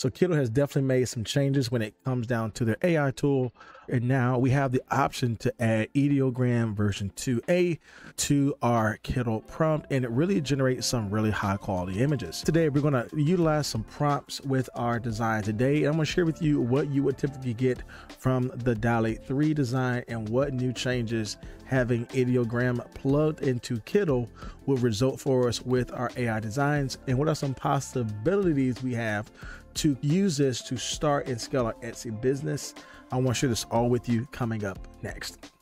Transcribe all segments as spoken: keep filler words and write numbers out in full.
So Kittl has definitely made some changes when it comes down to their A I tool. And now we have the option to add Ideogram version two A to our Kittl prompt, and it really generates some really high quality images. Today, we're gonna utilize some prompts with our design today. And I'm gonna share with you what you would typically get from the DALL-E three design and what new changes having Ideogram plugged into Kittl will result for us with our A I designs, and what are some possibilities we have to use this to start and scale our Etsy business. I want to share this all with you coming up next.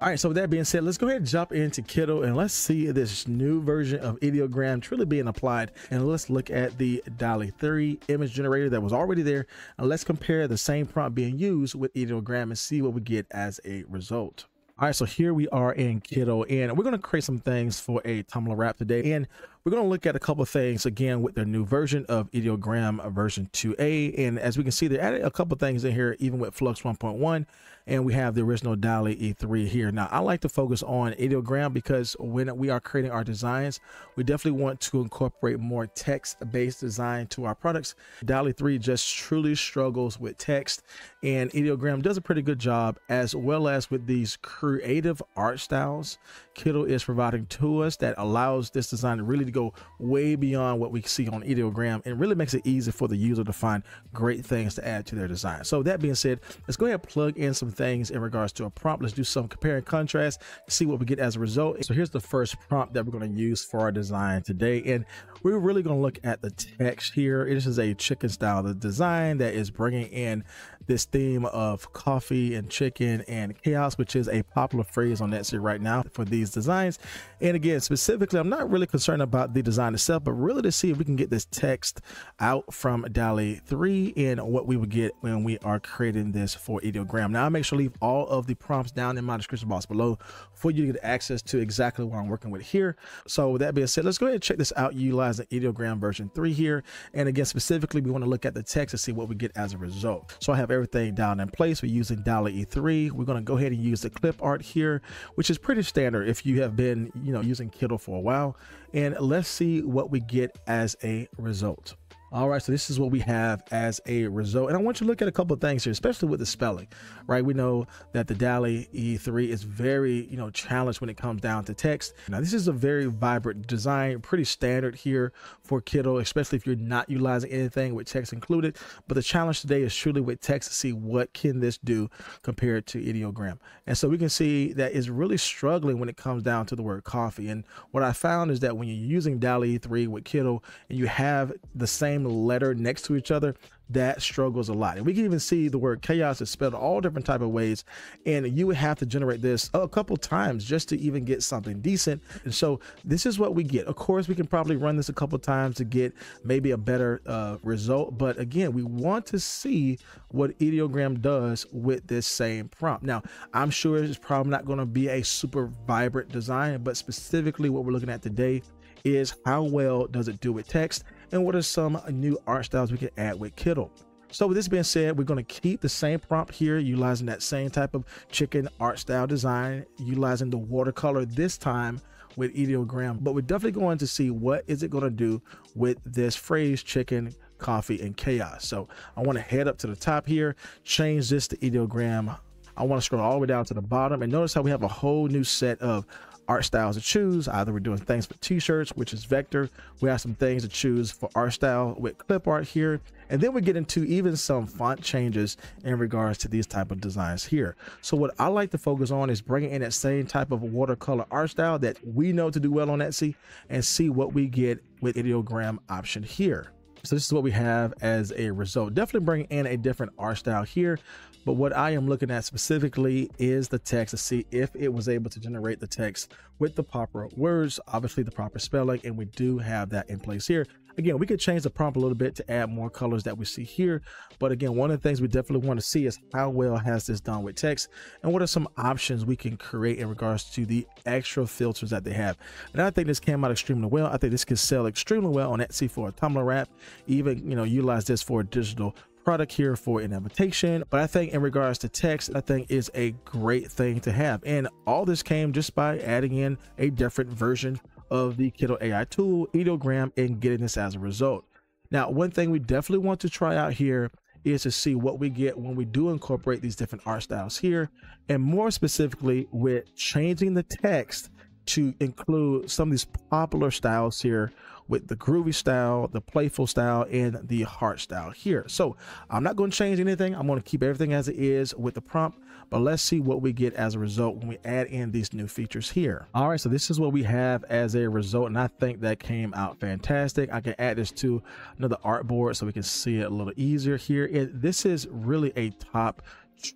All right, so with that being said, let's go ahead and jump into Kittl and let's see this new version of Ideogram truly being applied. And let's look at the DALL-E three image generator that was already there. And let's compare the same prompt being used with Ideogram and see what we get as a result. All right, so here we are in Kittl, and we're going to create some things for a Tumblr wrap today. And we're going to look at a couple of things again with their new version of Ideogram version two A. And as we can see, they added a couple of things in here, even with Flux one point one. And we have the original DALL-E three here. Now, I like to focus on Ideogram because when we are creating our designs, we definitely want to incorporate more text-based design to our products. DALL-E three just truly struggles with text, and Ideogram does a pretty good job, as well as with these creative art styles Kittl is providing to us that allows this design to really go way beyond what we see on Ideogram, and really makes it easy for the user to find great things to add to their design. So that being said, let's go ahead and plug in some things in regards to a prompt. Let's do some compare and contrast, see what we get as a result. So here's the first prompt that we're going to use for our design today, and we're really going to look at the text here. This is a chicken style, the design that is bringing in this theme of coffee and chicken and chaos, which is a popular phrase on Etsy right now for these designs. And again, specifically, I'm not really concerned about the design itself, but really to see if we can get this text out from DALL-E three and what we would get when we are creating this for Ideogram. Now, I'll make sure to leave all of the prompts down in my description box below for you to get access to exactly what I'm working with here. So with that being said, let's go ahead and check this out utilizing Ideogram version three here. And again, specifically, we want to look at the text and see what we get as a result. So I have everything down in place. We're using DALL-E three. We're going to go ahead and use the clip art here, which is pretty standard if you have been, you know, using Kittl for a while. And let's see what we get as a result. All right, so this is what we have as a result. And I want you to look at a couple of things here, especially with the spelling, right? We know that the DALL-E three is very, you know, challenged when it comes down to text. Now, this is a very vibrant design, pretty standard here for Kittl, especially if you're not utilizing anything with text included. But the challenge today is truly with text to see what can this do compared to Ideogram. And so we can see that it's really struggling when it comes down to the word coffee. And what I found is that when you're using DALL-E three with Kittl and you have the same letter next to each other, that struggles a lot. And we can even see the word chaos is spelled all different type of ways, and you would have to generate this a couple times just to even get something decent. And so this is what we get. Of course, we can probably run this a couple times to get maybe a better uh, result, but again, we want to see what Ideogram does with this same prompt. Now, I'm sure it's probably not going to be a super vibrant design, but specifically what we're looking at today is how well does it do with text, and what are some new art styles we can add with Kittl. So with this being said, we're going to keep the same prompt here, utilizing that same type of chicken art style design, utilizing the watercolor this time with Ideogram, but we're definitely going to see what is it going to do with this phrase chicken, coffee, and chaos. So I want to head up to the top here, change this to Ideogram. I want to scroll all the way down to the bottom and notice how we have a whole new set of art styles to choose. Either we're doing things for t-shirts, which is vector. We have some things to choose for art style with clip art here, and then we get into even some font changes in regards to these type of designs here. So what I like to focus on is bringing in that same type of watercolor art style that we know to do well on Etsy and see what we get with Ideogram option here. So this is what we have as a result. Definitely bring in a different art style here, but what I am looking at specifically is the text to see if it was able to generate the text with the proper words, obviously the proper spelling, and we do have that in place here. Again, we could change the prompt a little bit to add more colors that we see here. But again, one of the things we definitely want to see is how well has this done with text, and what are some options we can create in regards to the extra filters that they have. And I think this came out extremely well. I think this can sell extremely well on Etsy for a Tumblr wrap, even, you know, utilize this for a digital product here for an invitation, but I think in regards to text, I think is a great thing to have. And all this came just by adding in a different version of the Kittl A I tool, Ideogram, and getting this as a result. Now, one thing we definitely want to try out here is to see what we get when we do incorporate these different art styles here, and more specifically with changing the text to include some of these popular styles here with the groovy style, the playful style, and the heart style here. So I'm not going to change anything. I'm going to keep everything as it is with the prompt, but let's see what we get as a result when we add in these new features here. All right, so this is what we have as a result, and I think that came out fantastic. I can add this to another artboard so we can see it a little easier here. It, this is really a top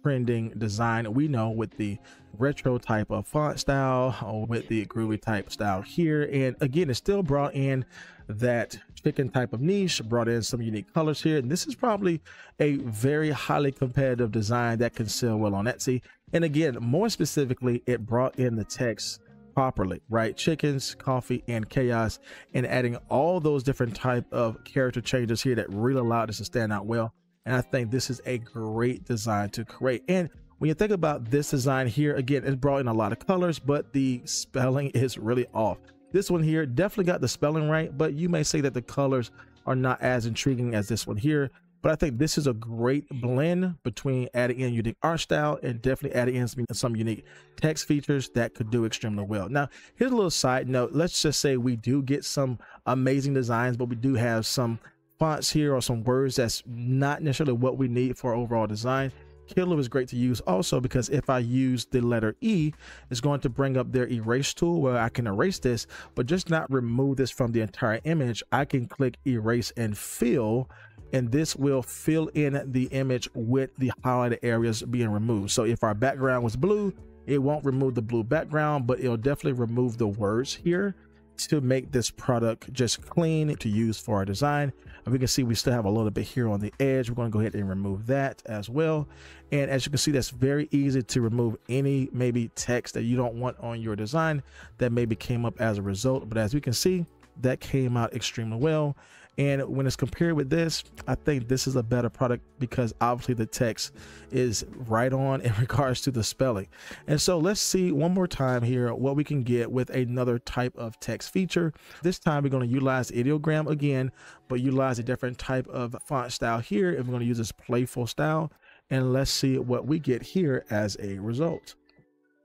trending design. We know with the retro type of font style, or with the groovy type style here, and again, it still brought in that chicken type of niche, brought in some unique colors here, and this is probably a very highly competitive design that can sell well on Etsy. And again, more specifically, it brought in the text properly, right? Chickens, coffee, and chaos, and adding all those different type of character changes here that really allowed us to stand out well. And I think this is a great design to create. And when you think about this design here, again, it's brought in a lot of colors, but the spelling is really off. This one here definitely got the spelling right, but you may say that the colors are not as intriguing as this one here. But I think this is a great blend between adding in unique art style and definitely adding in some, some unique text features that could do extremely well. Now, here's a little side note. Let's just say we do get some amazing designs, but we do have some fonts here or some words that's not necessarily what we need for overall design. Kittl is great to use also, because if I use the letter E, it's going to bring up their erase tool where I can erase this, but just not remove this from the entire image. I can click erase and fill, and this will fill in the image with the highlighted areas being removed. So if our background was blue, it won't remove the blue background, but it'll definitely remove the words here to make this product just clean to use for our design. And we can see we still have a little bit here on the edge. We're going to go ahead and remove that as well. And as you can see, that's very easy to remove any maybe text that you don't want on your design that maybe came up as a result. But as we can see, that came out extremely well. And when it's compared with this, I think this is a better product, because obviously the text is right on in regards to the spelling. And so let's see one more time here what we can get with another type of text feature. This time we're going to utilize Ideogram again, but utilize a different type of font style here. And we're going to use this playful style, and let's see what we get here as a result.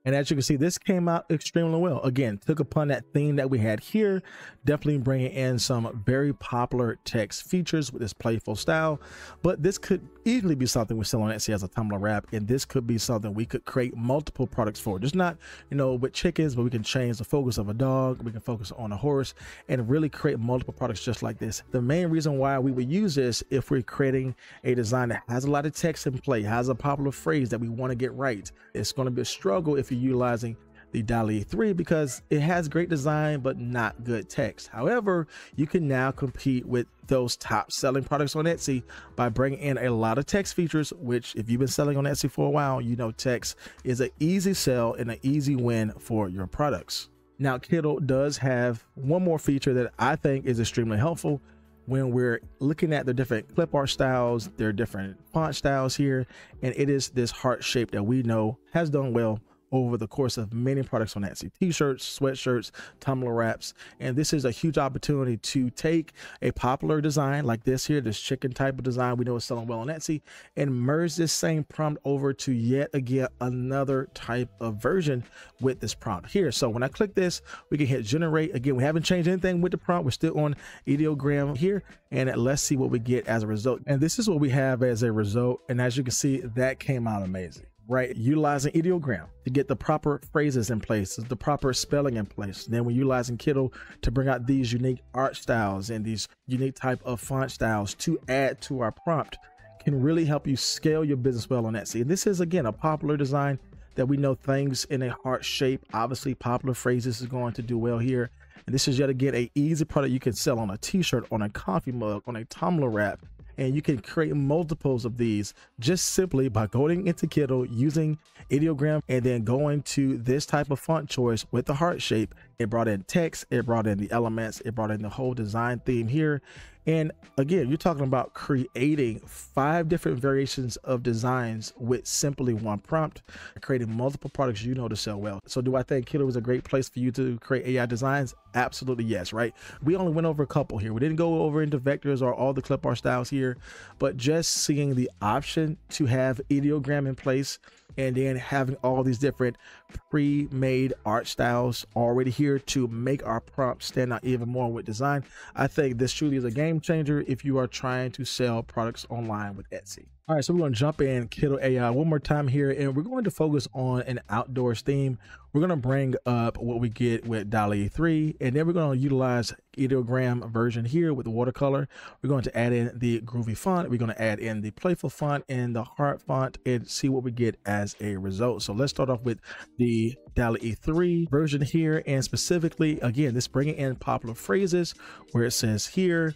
And as you can see, this came out extremely well. Again, took upon that theme that we had here, definitely bringing in some very popular text features with this playful style. But this could easily be something we sell on Etsy as a Tumblr wrap, and this could be something we could create multiple products for. Just not, you know, with chickens, but we can change the focus of a dog, we can focus on a horse, and really create multiple products just like this. The main reason why we would use this, if we're creating a design that has a lot of text in play, has a popular phrase that we want to get right, it's going to be a struggle if utilizing the DALL-E three, because it has great design but not good text. However, you can now compete with those top selling products on Etsy by bringing in a lot of text features, which if you've been selling on Etsy for a while, you know text is an easy sell and an easy win for your products. Now, Kittl does have one more feature that I think is extremely helpful when we're looking at the different clip art styles, their different font styles here, and it is this heart shape that we know has done well over the course of many products on Etsy, t-shirts, sweatshirts, Tumblr wraps. And this is a huge opportunity to take a popular design like this here, this chicken type of design we know is selling well on Etsy, and merge this same prompt over to yet again another type of version with this prompt here. So when I click this, we can hit generate. Again, we haven't changed anything with the prompt. We're still on Ideogram here, and let's see what we get as a result. And this is what we have as a result. And as you can see, that came out amazing. Right, utilizing Ideogram to get the proper phrases in place, the proper spelling in place. Then we're utilizing Kittl to bring out these unique art styles and these unique type of font styles to add to our prompt. Can really help you scale your business well on Etsy. And this is, again, a popular design that we know things in a heart shape. Obviously, popular phrases is going to do well here. And this is yet again an easy product you can sell on a t-shirt, on a coffee mug, on a Tumblr wrap. And you can create multiples of these just simply by going into Kittl, using Ideogram, and then going to this type of font choice with the heart shape It brought in text, it brought in the elements, it brought in the whole design theme here. And again, you're talking about creating five different variations of designs with simply one prompt, creating multiple products you know to sell well. So do I think Kittl was a great place for you to create A I designs? Absolutely yes, right? We only went over a couple here. We didn't go over into vectors or all the clip art styles here, but just seeing the option to have Ideogram in place and then having all these different pre-made art styles already here to make our prompts stand out even more with design. I think this truly is a game changer if you are trying to sell products online with Etsy. All right, so we're going to jump in Kittl A I one more time here, and we're going to focus on an outdoors theme. We're going to bring up what we get with DALL-E three, and then we're going to utilize Ideogram version here with the watercolor. We're going to add in the groovy font. We're going to add in the playful font and the heart font and see what we get as a result. So let's start off with the DALL-E three version here, and specifically, again, this bringing in popular phrases where it says here,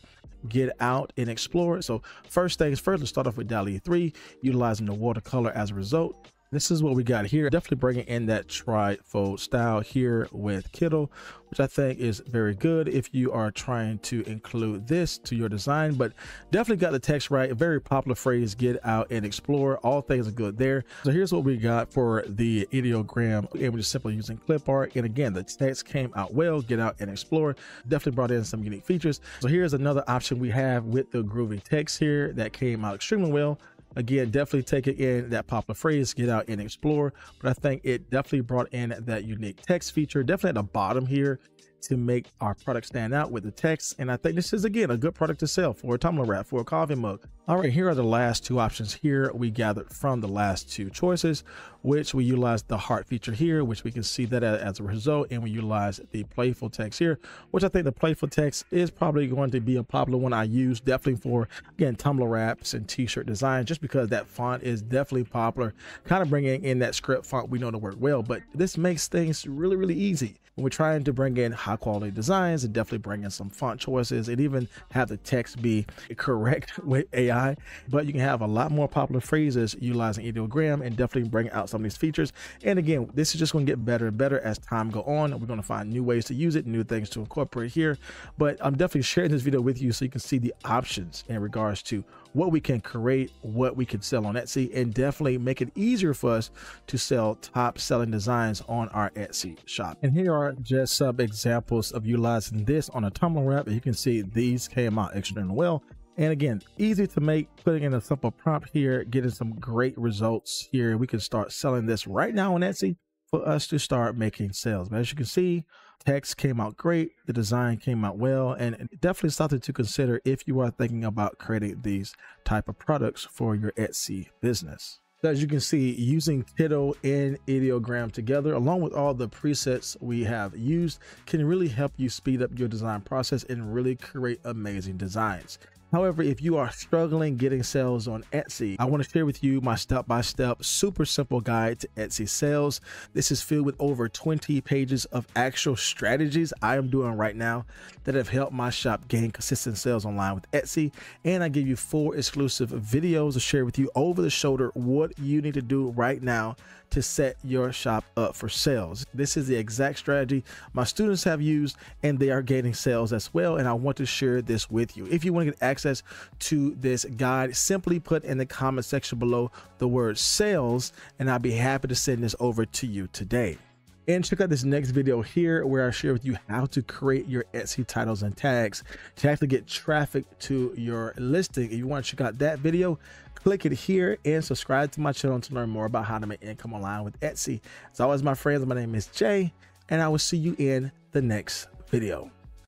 get out and explore. So first things first, let's start off with DALL-E three, utilizing the watercolor as a result. This is what we got here. Definitely bringing in that trifold style here with Kittl, which I think is very good if you are trying to include this to your design, but definitely got the text right. A very popular phrase, get out and explore. All things are good there. So here's what we got for the ideogram, and we're just simply using clip art. And again, the text came out well, get out and explore. Definitely brought in some unique features. So here's another option we have with the groovy text here that came out extremely well. Again, definitely take it in that popular phrase, get out and explore. But I think it definitely brought in that unique text feature, definitely at the bottom here to make our product stand out with the text. And I think this is, again, a good product to sell for a tumbler wrap, for a coffee mug. All right, here are the last two options here we gathered from the last two choices, which we utilized the heart feature here, which we can see that as a result. And we utilize the playful text here, which I think the playful text is probably going to be a popular one I use, definitely for, again, tumbler wraps and t-shirt design, just because that font is definitely popular, kind of bringing in that script font we know to work well. But this makes things really, really easy when we're trying to bring in high quality designs and definitely bring in some font choices and even have the text be correct with A I. But you can have a lot more popular phrases utilizing Ideogram and definitely bring out some of these features. And again, this is just going to get better and better as time go on. We're going to find new ways to use it, new things to incorporate here. But I'm definitely sharing this video with you so you can see the options in regards to what we can create, what we can sell on Etsy, and definitely make it easier for us to sell top selling designs on our Etsy shop. And here are just some examples of utilizing this on a Tumblr wrap. You can see these came out extremely well. And again, easy to make, putting in a simple prompt here, getting some great results here. We can start selling this right now on Etsy for us to start making sales. But as you can see, text came out great, the design came out well, and definitely something to consider if you are thinking about creating these type of products for your Etsy business. So as you can see, using Kittl and Ideogram together, along with all the presets we have used, can really help you speed up your design process and really create amazing designs. However, if you are struggling getting sales on Etsy, I want to share with you my step-by-step, super simple guide to Etsy sales. This is filled with over twenty pages of actual strategies I am doing right now that have helped my shop gain consistent sales online with Etsy. And I give you four exclusive videos to share with you over the shoulder what you need to do right now to set your shop up for sales. This is the exact strategy my students have used, and they are gaining sales as well. And I want to share this with you. If you want to get access to this guide, simply put in the comment section below the word sales, and I'll be happy to send this over to you today. And check out this next video here where I share with you how to create your Etsy titles and tags to actually get traffic to your listing. If you want to check out that video, click it here and subscribe to my channel to learn more about how to make income online with Etsy. As always, my friends, my name is Jay, and I will see you in the next video.